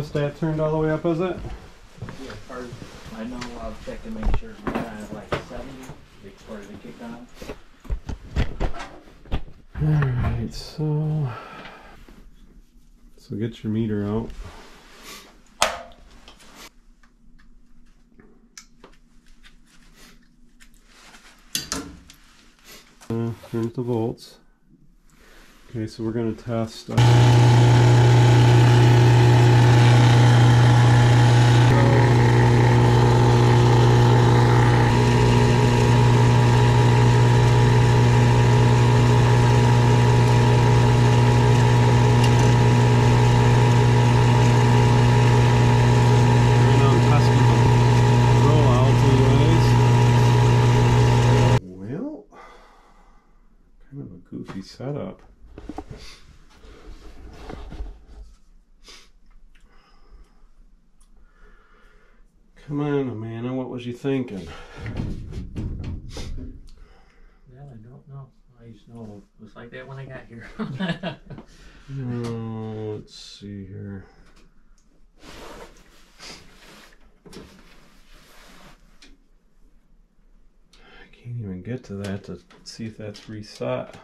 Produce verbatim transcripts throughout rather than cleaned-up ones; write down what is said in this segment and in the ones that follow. thermostat turned all the way up, is it? Yeah, part of, I know I'll check to make sure it's kind of like seventy, it's part of the kick on. Alright, so, so get your meter out. Uh, turn the volts. Okay, so we're going to test. Uh, Setup. Come on, Amana, what was you thinking? Well, I don't know. I used to know it was like that when I got here. No, let's see here. I can't even get to that to see if that's reset.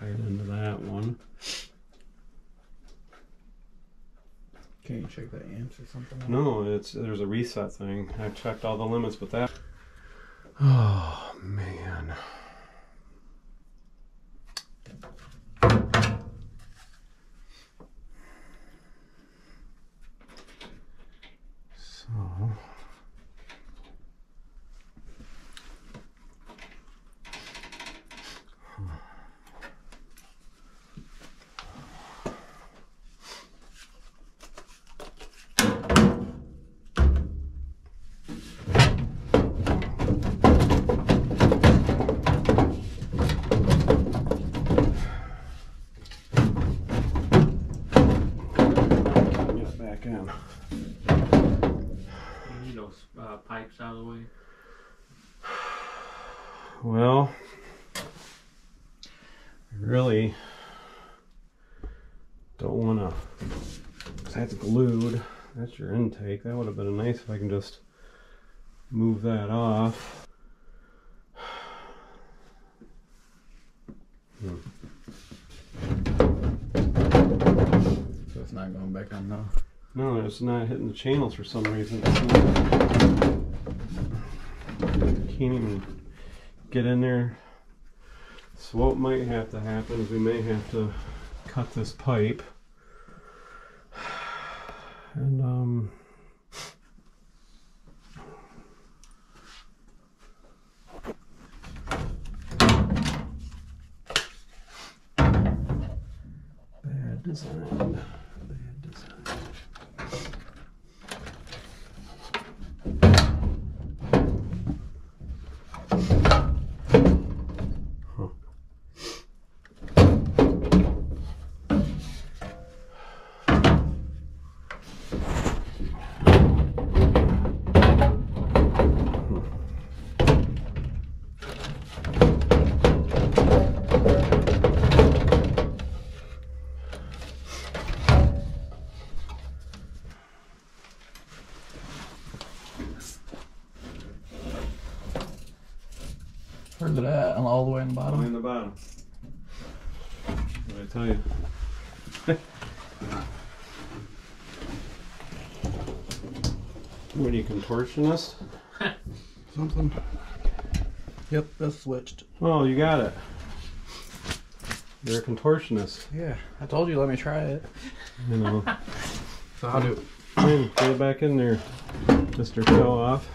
Tied into that one. Can you check the amps or something? Like no, that? It's there's a reset thing. I checked all the limits, but that. Oh man. So. Can. You need those uh, pipes out of the way. Well, I really don't want to. That's glued. That's your intake. That would have been nice if I can just move that off. Hmm. So it's not going back on now. No, it's not hitting the channels for some reason. It's not, can't even get in there. So what might have to happen is we may have to cut this pipe. And um bad design. Where's it at? All the way in the bottom? All the way in the bottom. What did I tell you? What are you, contortionist? Something. Yep, that's switched. Oh, you got it. You're a contortionist. Yeah, I told you, let me try it. You know. So how do... Get it back in there, Mister Show-Off.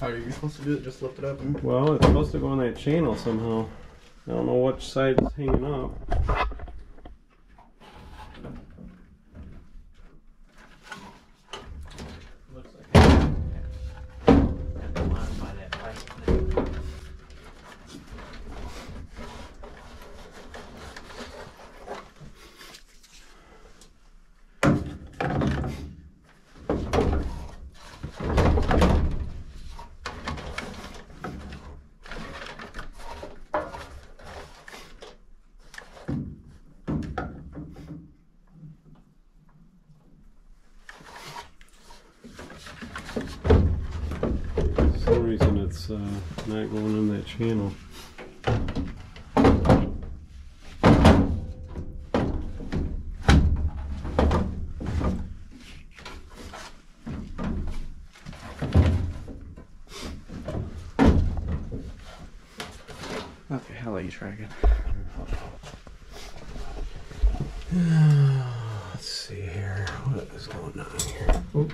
How are you supposed to do it? Just lift it up? And... Well, it's supposed to go on that channel somehow. I don't know which side is hanging up. Looks like I have to modify that pipe. it's not going in that channel. What the hell are you tracking? Let's see here. What is going on here? Oop.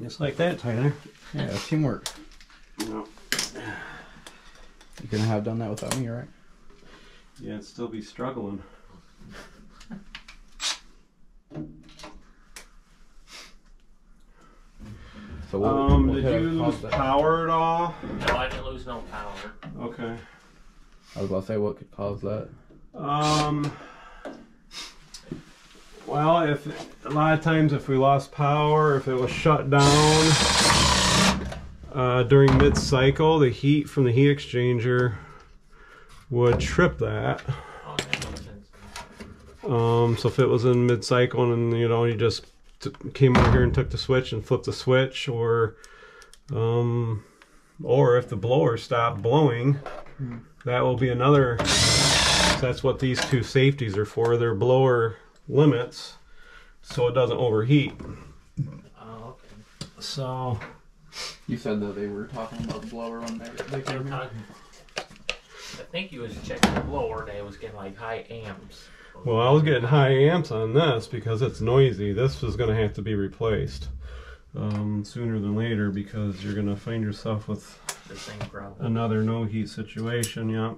Just like that, Tyler. Yeah, it's teamwork. No. You couldn't have done that without me, right? Yeah, I'd still be struggling. So what, um, what did you lose power at all? No, I didn't lose no power. Okay. I was about to say, what could cause that? Um. Well, if a lot of times if we lost power, if it was shut down uh, during mid-cycle, the heat from the heat exchanger would trip that. Um, so if it was in mid-cycle and you know you just t came over here and took the switch and flipped the switch, or um, or if the blower stopped blowing, that will be another. So that's what these two safeties are for. They're blower limits so it doesn't overheat. Oh, okay. So you said that they were talking about the blower when they, they came here. I think he was checking the blower and it was getting like high amps. Well, I was getting high amps on this because it's noisy. This is going to have to be replaced um, sooner than later because you're going to find yourself with the same problem. Another no heat situation. Yeah.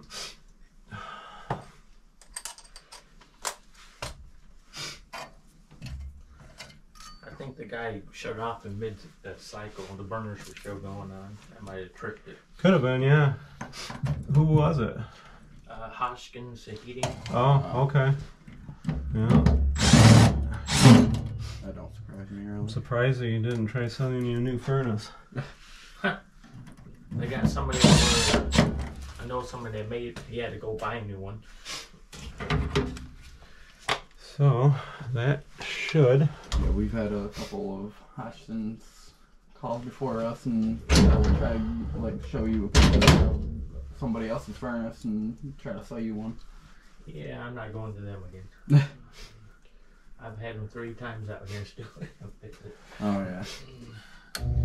I think the guy shut off in mid that cycle when the burners were still going on. That might have tricked it. Could have been, yeah. Who was it? Uh, Hoskins Heating. Oh, okay. Yeah. That don't surprise me really. I'm surprised that you didn't try selling you a new furnace. They got somebody over, I know somebody that made it, he had to go buy a new one. So that should. Yeah, we've had a couple of Hoskins calls before us, and I would try to like show you a picture of somebody else's furnace and try to sell you one. Yeah, I'm not going to them again. I've had them three times out here still. Oh yeah. Well,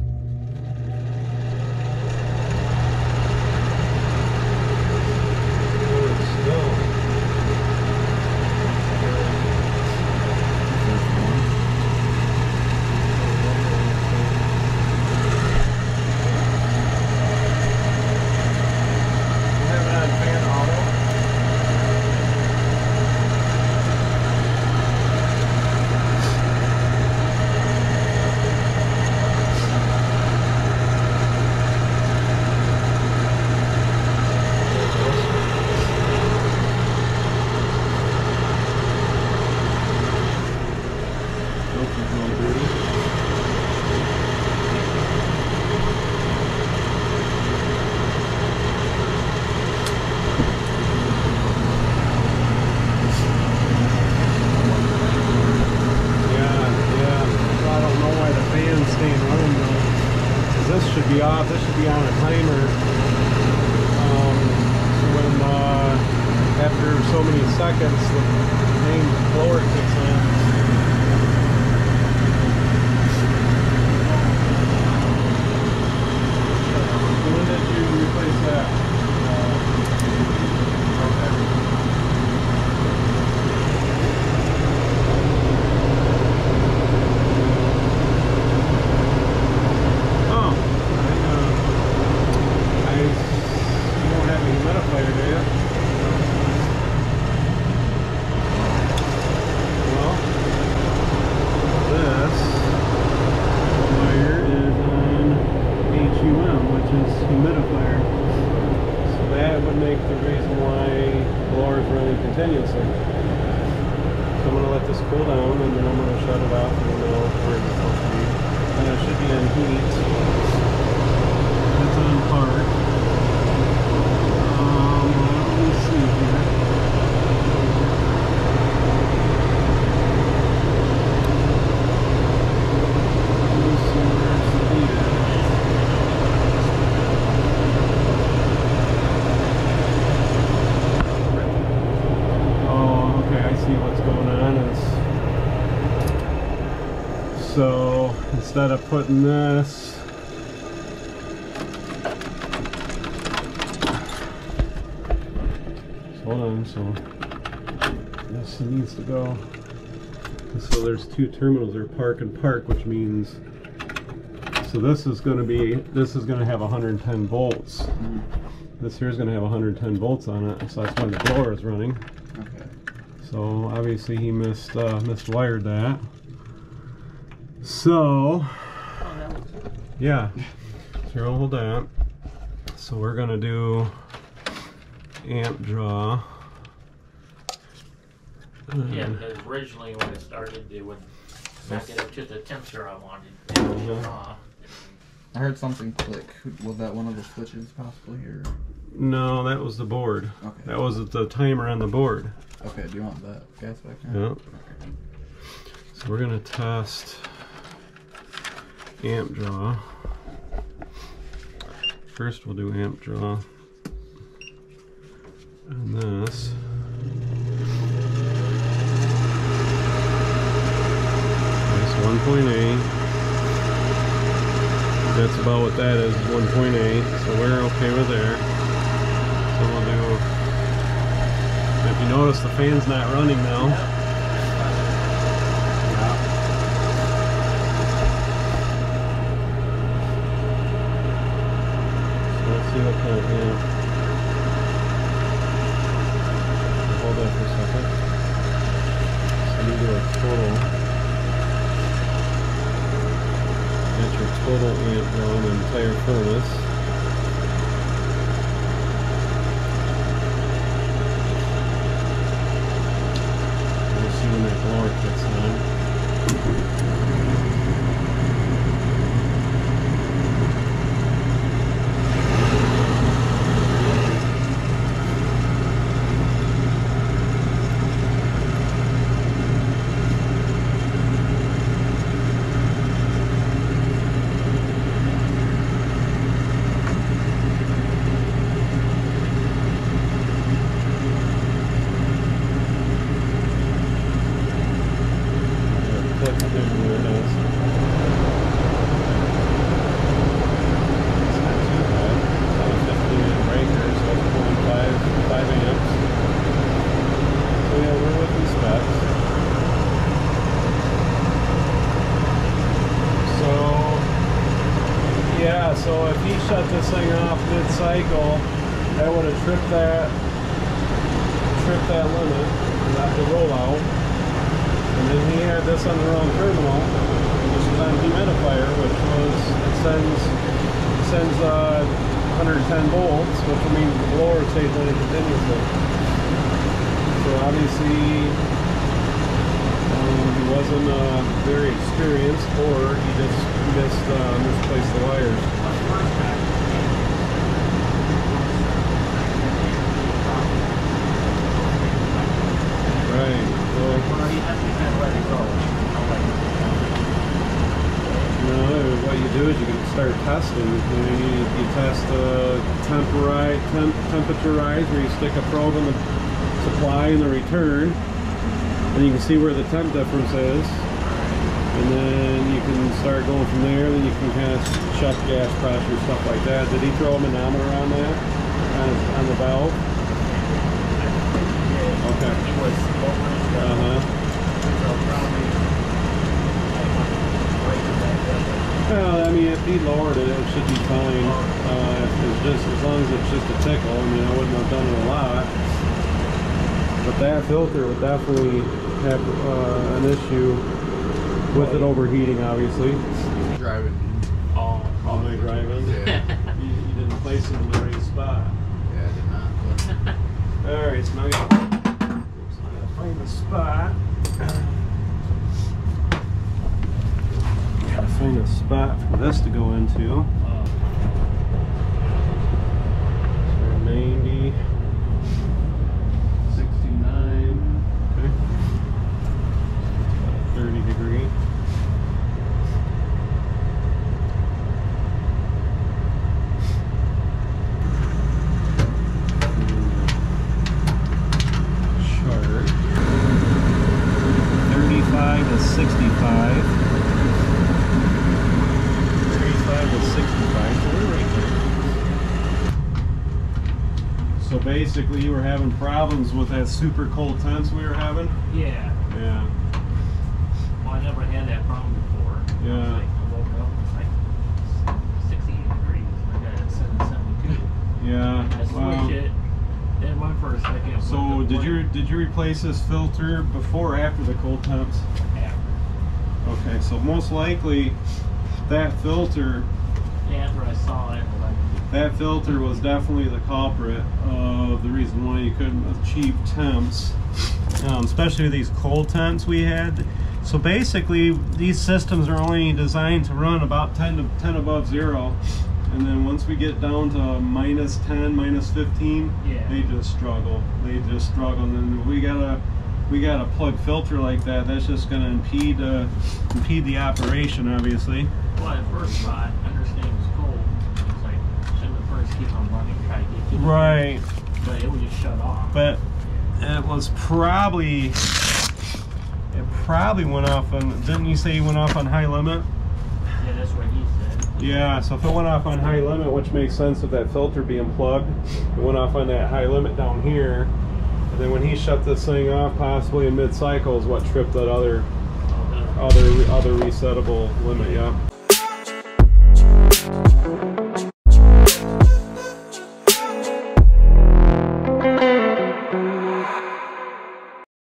missing. So I'm going to let this cool down and then I'm going to shut it off and then I'll where it's supposed to be. And it should be in heat. That's on part. Um, let me see here. So instead of putting this hold on, so this needs to go. So there's two terminals, there park and park, which means so this is going to be this is going to have one hundred ten volts. Mm. This here is going to have one hundred ten volts on it, so that's when the blower is running. Okay. So obviously he missed uh, miswired that. So, yeah, so we're gonna hold that. So we're gonna do amp draw. Yeah, because originally when it started, they would not get up to the temperature I wanted. Uh-huh. I heard something click. Was that one of the switches possibly here? No, that was the board. Okay. That was the timer on the board. Okay, do you want that gas back there? Yep. Okay. So we're gonna test amp draw. First we'll do amp draw and this. That's one point eight. That's about what that is, one point eight. So we're okay with there. So we'll do, if you notice the fan's not running now. Okay, yeah. Hold that for a second. So you do a total. That's your total amp draw on the entire furnace. We'll see when that blower kicks on. So if he shut this thing off mid-cycle, that would have tripped that tripped that limit and got the rollout. And then he had this on the wrong terminal, which is on humidifier, which was it sends it sends uh, one hundred ten volts, which means the blower stays running continuously. So obviously um, he wasn't uh, very experienced, or he just missed uh, misplaced the wires. Start testing. You, you, you test the tempori temp temperature rise, where you stick a probe in the supply and the return, and you can see where the temp difference is, and then you can start going from there. Then you can kind of check gas pressure, stuff like that. Did he throw a manometer on that on, on the valve? Okay. Uh huh. Well, I mean, if he lowered it, it should be fine. Uh, if it's just as long as it's just a tickle. I mean, I wouldn't have done it a lot. But that filter would definitely have uh, an issue with it overheating, obviously. Driving all all night driving. Yeah. you, you didn't place it in the right spot. Yeah, I did not. All right, so now you. the spot. Gotta find a spot for this to go into. ninety, sixty-nine, okay. About a thirty degree. Basically, you were having problems with that super cold temps we were having? Yeah. Yeah. Well, I never had that problem before. Yeah. I, like, I woke up and it's like sixty-eight degrees. I got it set at seventy-two. Yeah. I switched wow. it. Then went for a second. So, did you, did you replace this filter before or after the cold temps? After. Okay, so most likely that filter. Yeah, after I saw it. That filter was definitely the culprit of the reason why you couldn't achieve temps, um, especially these cold temps we had. So basically, these systems are only designed to run about ten, to ten above zero, and then once we get down to minus ten, minus fifteen, yeah. they just struggle. They just struggle, and then we gotta we gotta plug filter like that. That's just gonna impede uh, impede the operation, obviously. Well, at first spot, I understand it was cold. Keep on running, try to get you right, but it would just shut off. But it was probably it probably went off on. Didn't you say you went off on high limit? Yeah, that's what he said. Yeah, so if it went off on high limit, which makes sense of that filter being plugged, it went off on that high limit down here, and then when he shut this thing off, possibly in mid-cycle, is what tripped that other other other resettable limit. Yeah.